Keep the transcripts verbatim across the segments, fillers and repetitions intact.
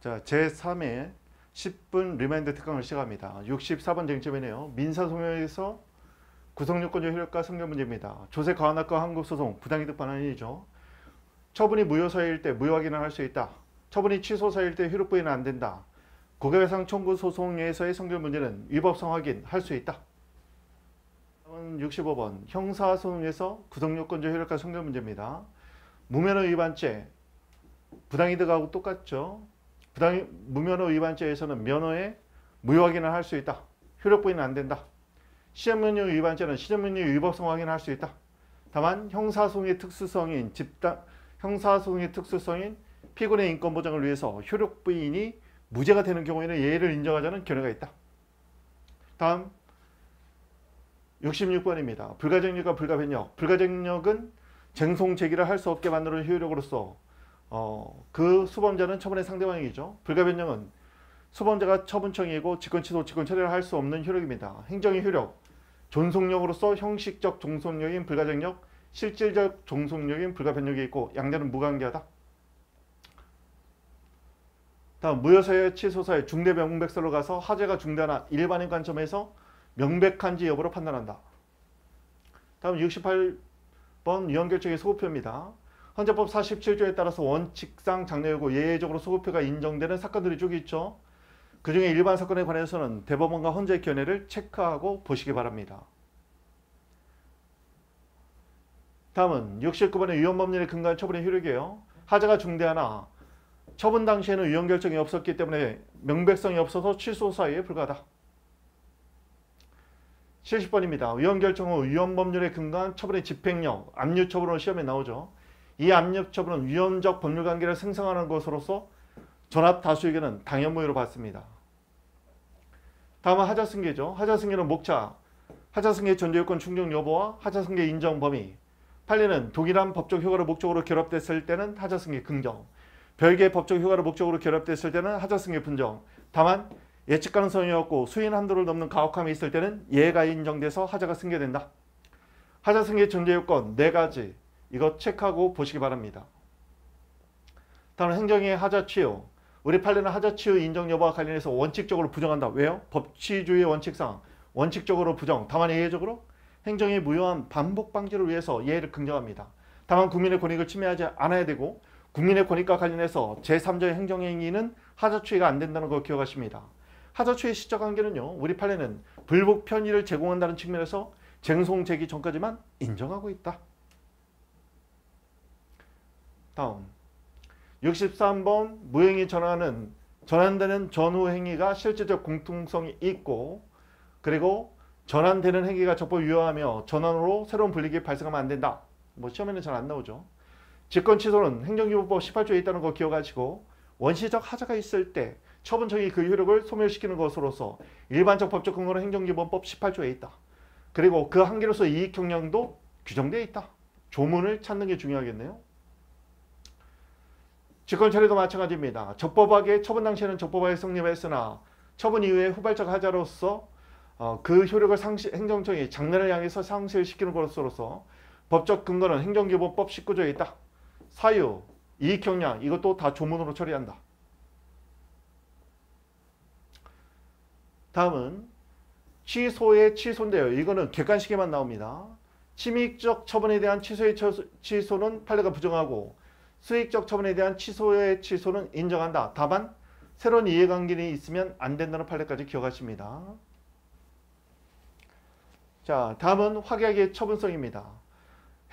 자, 제삼 회 십 분 리마인드 특강을 시작합니다. 육십사 번 쟁점이네요. 민사소송에서 구성요건적 효력과 성격 문제입니다. 조세 가한학과 한국소송 부당이득 반환이죠. 처분이 무효사유일 때 무효확인을 할 수 있다. 처분이 취소사유일 때 효력 부인은 안 된다. 고객배상 청구 소송에서의 성격 문제는 위법성 확인 할 수 있다. 육십오 번 형사소송에서 구성요건적 효력과 성격 문제입니다. 무면허 위반죄 부당이득하고 똑같죠. 부당 무면허 위반죄에서는 면허에 무효확인을 할 수 있다. 효력 부인은 안 된다. 시험연료 위반죄는 시험연료 위법성 확인을 할 수 있다. 다만 형사소송의 특수성인 집단 형사소송의 특수성인 피고인의 인권 보장을 위해서 효력 부인이 무죄가 되는 경우에는 예외를 인정하자는 견해가 있다. 다음 육십육 번입니다. 불가쟁력과 불가변력. 불가쟁력은 쟁송 제기를 할 수 없게 만드는 효력으로서 어, 그 수범자는 처분의 상대방이죠. 불가변력은 수범자가 처분청이고 직권취소, 직권철회를 할 수 없는 효력입니다. 행정의 효력, 존속력으로서 형식적 존속력인 불가쟁력, 실질적 존속력인 불가변력이 있고 양자는 무관계하다. 다음 무효사유, 취소사유, 중대명백설로 가서 하죄가 중대하나 일반인 관점에서 명백한지 여부로 판단한다. 다음 육십팔 번 위헌결정의 소급표입니다. 헌재법 사십칠 조에 따라서 원칙상 장래요구 예외적으로 소급표가 인정되는 사건들이 쭉 있죠. 그 중에 일반 사건에 관해서는 대법원과 헌재의 견해를 체크하고 보시기 바랍니다. 다음은 육십구 번의 위헌법률의 근간 처분의 효력이에요. 하자가 중대하나 처분 당시에는 위헌결정이 없었기 때문에 명백성이 없어서 취소 사유에 불과하다. 칠십 번입니다. 위헌결정 후 위헌법률에 근거한 처분의 집행력, 압류처분으로 시험에 나오죠. 이 압류처분은 위헌적 법률관계를 생성하는 것으로서 전합다수에게는 당연무효로 봤습니다. 다음은 하자승계죠. 하자승계는 목차, 하자승계 전제요건 충족 여부와 하자승계 인정 범위, 판례는 동일한 법적 효과를 목적으로 결합됐을 때는 하자승계 긍정, 별개의 법적 효과를 목적으로 결합됐을 때는 하자승계 분정, 다만 예측 가능성이 없고 수인 한도를 넘는 가혹함이 있을 때는 예가 인정돼서 하자가 승계된다. 하자 승계 전제 요건 네 가지 이거 체크하고 보시기 바랍니다. 다음 행정의 하자 취유. 우리 판례는 하자 취유 인정 여부와 관련해서 원칙적으로 부정한다. 왜요? 법치주의 원칙상 원칙적으로 부정. 다만 예외적으로 행정의 무효한 반복 방지를 위해서 예외를 긍정합니다. 다만 국민의 권익을 침해하지 않아야 되고 국민의 권익과 관련해서 제삼 자의 행정행위는 하자 취유가 안 된다는 걸 기억하십니다. 하자취의 시적 한계는요. 우리 판례는 불복 편의를 제공한다는 측면에서 쟁송 제기 전까지만 인정하고 있다. 다음 육십삼 번 무행이 전환은 전환되는 전후 행위가 실질적 공통성이 있고 그리고 전환되는 행위가 적법 유효하며 전환으로 새로운 불이익이 발생하면 안 된다. 뭐 시험에는 잘 안 나오죠. 직권취소는 행정기본법 십팔 조에 있다는 거 기억하시고 원시적 하자가 있을 때 처분청이 그 효력을 소멸시키는 것으로서 일반적 법적 근거는 행정기본법 십팔 조에 있다. 그리고 그 한계로서 이익 경량도 규정되어 있다. 조문을 찾는 게 중요하겠네요. 직권철회도 마찬가지입니다. 적법하게 처분 당시에는 적법하게 성립했으나 처분 이후에 후발적 하자로서 그 효력을 상시, 행정청이 장래를 향해서 상실시키는 것으로서 법적 근거는 행정기본법 십구 조에 있다. 사유, 이익 경량 이것도 다 조문으로 처리한다. 다음은 취소의 취소인데요. 이거는 객관식에만 나옵니다. 침익적 처분에 대한 취소의 취소는 판례가 부정하고 수익적 처분에 대한 취소의 취소는 인정한다. 다만 새로운 이해관계는 있으면 안 된다는 판례까지 기억하십니다. 자, 다음은 확약의 처분성입니다.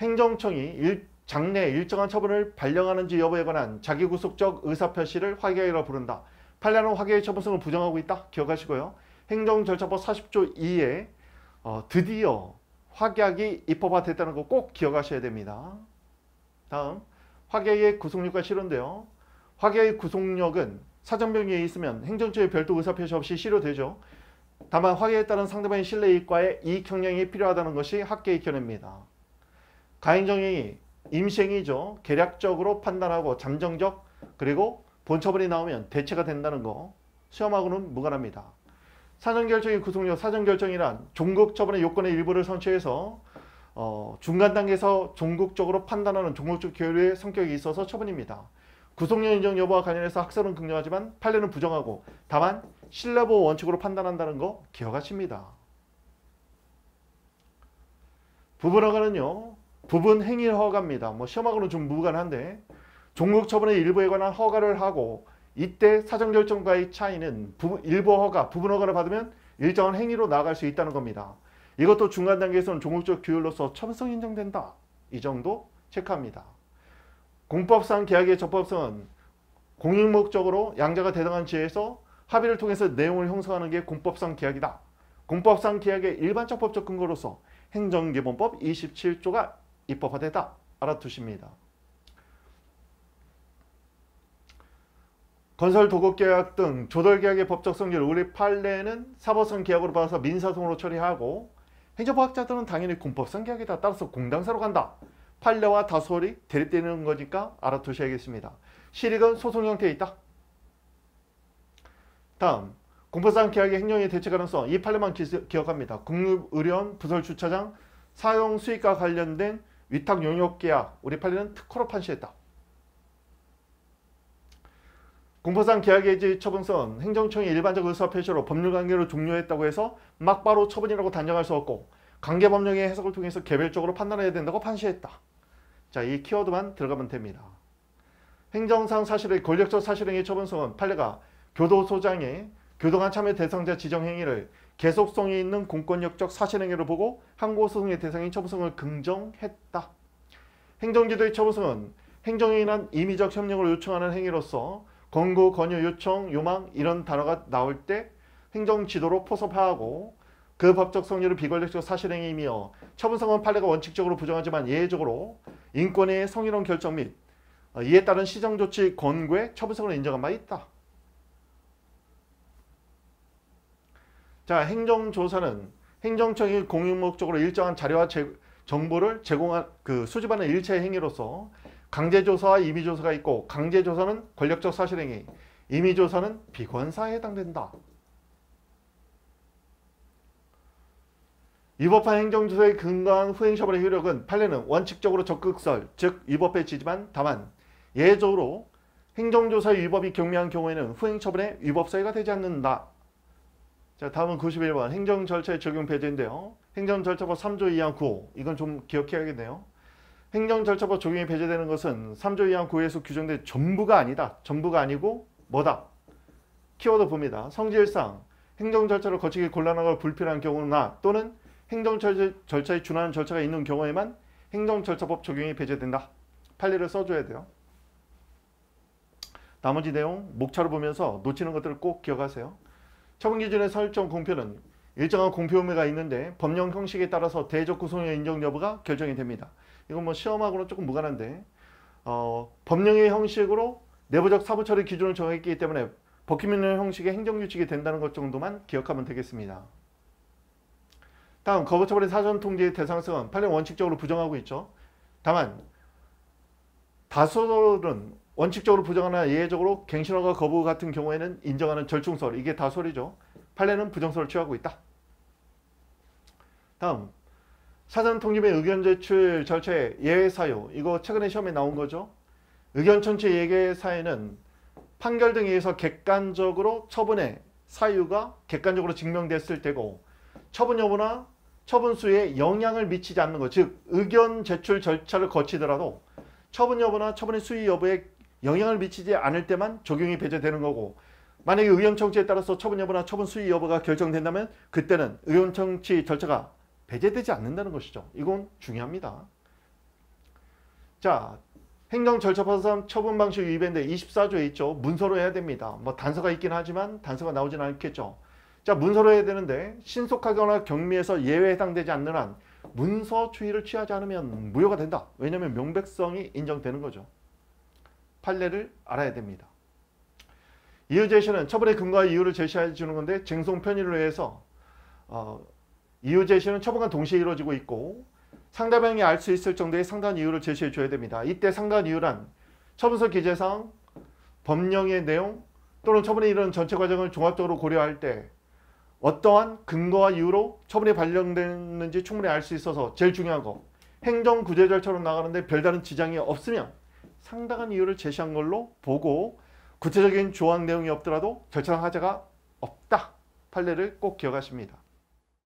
행정청이 장래에 일정한 처분을 발령하는지 여부에 관한 자기구속적 의사표시를 확약이라고 부른다. 판례는 확약의 처분성을 부정하고 있다. 기억하시고요. 행정절차법 사십 조 이에 어, 드디어 확약이 입법화됐다는 거 꼭 기억하셔야 됩니다. 다음, 확약의 구속력과 실효인데요. 확약의 구속력은 사정변경에 있으면 행정처의 별도 의사표시 없이 실효되죠. 다만 확약에 따른 상대방의 신뢰이익과의 이익형량이 필요하다는 것이 학계의 견해입니다. 가행정행위, 임시행위죠. 계략적으로 판단하고 잠정적 그리고 본처분이 나오면 대체가 된다는 거 시험하고는 무관합니다. 사전결정의 구속력, 사전결정이란 종국처분의 요건의 일부를 선취해서 어, 중간 단계에서 종국적으로 판단하는 종국적 교류의 성격이 있어서 처분입니다. 구속력 인정 여부와 관련해서 학설은 긍정하지만 판례는 부정하고 다만 신뢰보호 원칙으로 판단한다는 거 기억하십니다. 부분허가는요. 부분 행위 허가입니다. 뭐 시험하고는 좀 무관한데 종목 처분의 일부에 관한 허가를 하고 이때 사정결정과의 차이는 부분, 일부 허가, 부분 허가를 받으면 일정한 행위로 나아갈 수 있다는 겁니다. 이것도 중간 단계에서는 종목적 규율로서 첨성이 인정된다. 이 정도 체크합니다. 공법상 계약의 적법성은 공익 목적으로 양자가 대등한 지혜에서 합의를 통해서 내용을 형성하는 게 공법상 계약이다. 공법상 계약의 일반적 법적 근거로서 행정기본법 이십칠 조가 입법화됐다. 알아두십니다. 건설도급계약 등 조달계약의 법적 성질 우리 판례는 사법상 계약으로 받아서 민사소송으로 처리하고 행정법학자들은 당연히 공법상 계약이다. 따라서 공당사로 간다. 판례와 다소리 대립되는 거니까 알아두셔야겠습니다. 실익은 소송 형태에 있다. 다음, 공법상 계약의 행령의 대체 가능성, 이 판례만 기, 기억합니다. 국립의료원, 부설주차장, 사용 수익과 관련된 위탁 용역 계약, 우리 판례는 특허로 판시했다. 공법상 계약의 처분선, 행정청이 일반적 의사 표시로 법률관계로 종료했다고 해서 막바로 처분이라고 단정할 수 없고 관계법령의 해석을 통해서 개별적으로 판단해야 된다고 판시했다. 자, 이 키워드만 들어가면 됩니다. 행정상 사실의 권력적 사실행위 처분성은 판례가 교도소장의 교도관 참여 대상자 지정 행위를 계속성이 있는 공권력적 사실행위로 보고 항고소송의 대상인 처분성을 긍정했다. 행정지도의 처분성은 행정에 인한 임의적 협력을 요청하는 행위로서 권고, 권유, 요청, 요망 이런 단어가 나올 때 행정지도로 포섭하고 그 법적 성질은 비권력적 사실행위이며 처분성은 판례가 원칙적으로 부정하지만 예외적으로 인권의 성희롱 결정 및 이에 따른 시정조치 권고의 처분성을 인정한 바 있다. 자, 행정조사는 행정청이 공익목적으로 일정한 자료와 제, 정보를 제공한 그 수집하는 일체의 행위로서 강제조사와 임의조사가 있고 강제조사는 권력적 사실행위, 임의조사는 비권사에 해당된다. 위법한 행정조사에 근거한 후행처벌의 효력은 판례는 원칙적으로 적극설, 즉 위법해지지만 다만 예외적으로 행정조사의 위법이 경미한 경우에는 후행처벌의 위법 사유가 되지 않는다. 자, 다음은 구십일 번 행정절차의 적용 배제인데요. 행정절차법 삼조 이항 구호, 이건 좀 기억해야겠네요. 행정절차법 적용이 배제되는 것은 삼조 이항 구호에서 규정된 전부가 아니다. 전부가 아니고 뭐다? 키워드 봅니다. 성질상 행정절차를 거치기 곤란하거나 불필요한 경우나 또는 행정절차에 준하는 절차가 있는 경우에만 행정절차법 적용이 배제된다. 판례를 써줘야 돼요. 나머지 내용 목차로 보면서 놓치는 것들을 꼭 기억하세요. 처분기준의 설정 공표는 일정한 공표 의무가 있는데 법령 형식에 따라서 대조적 구속력 인정 여부가 결정이 됩니다. 이건 뭐 시험하고는 조금 무관한데 어, 법령의 형식으로 내부적 사부처리 기준을 정했기 때문에 법규명 형식의 행정규칙이 된다는 것 정도만 기억하면 되겠습니다. 다음, 거부처벌의 사전통지의 대상성은 판례 원칙적으로 부정하고 있죠. 다만 다소설은 원칙적으로 부정하나 예외적으로 갱신허가 거부 같은 경우에는 인정하는 절충설, 이게 다소리죠. 판례는 부정설을 취하고 있다. 다음, 사전통지의 의견 제출 절차의 예외 사유, 이거 최근에 시험에 나온 거죠. 의견 청취 예외 사유는 판결 등에 의해서 객관적으로 처분의 사유가 객관적으로 증명됐을 때고 처분 여부나 처분 수에 영향을 미치지 않는 것, 즉 의견 제출 절차를 거치더라도 처분 여부나 처분의 수위 여부에 영향을 미치지 않을 때만 적용이 배제되는 거고 만약에 의견 청취에 따라서 처분 여부나 처분 수위 여부가 결정된다면 그때는 의견 청취 절차가 배제되지 않는다는 것이죠. 이건 중요합니다. 자, 행정절차법상 처분 방식 위배인데 이십사조에 있죠. 문서로 해야 됩니다. 뭐 단서가 있긴 하지만 단서가 나오진 않겠죠. 자, 문서로 해야 되는데 신속하거나 경미해서 예외에 해당되지 않는 한 문서 추이를 취하지 않으면 무효가 된다. 왜냐하면 명백성이 인정되는 거죠. 판례를 알아야 됩니다. 이유 제시는 처분의 근거와 이유를 제시해 주는 건데 쟁송 편의를 위해서 어, 이유 제시는 처분과 동시에 이루어지고 있고 상대방이 알 수 있을 정도의 상당한 이유를 제시해 줘야 됩니다. 이때 상당한 이유란 처분서 기재상 법령의 내용 또는 처분에 이르는 전체 과정을 종합적으로 고려할 때 어떠한 근거와 이유로 처분이 발령됐는지 충분히 알 수 있어서 제일 중요한 거 행정 구제 절차로 나가는데 별다른 지장이 없으면 상당한 이유를 제시한 걸로 보고, 구체적인 조항 내용이 없더라도 절차상 하자가 없다. 판례를 꼭 기억하십니다.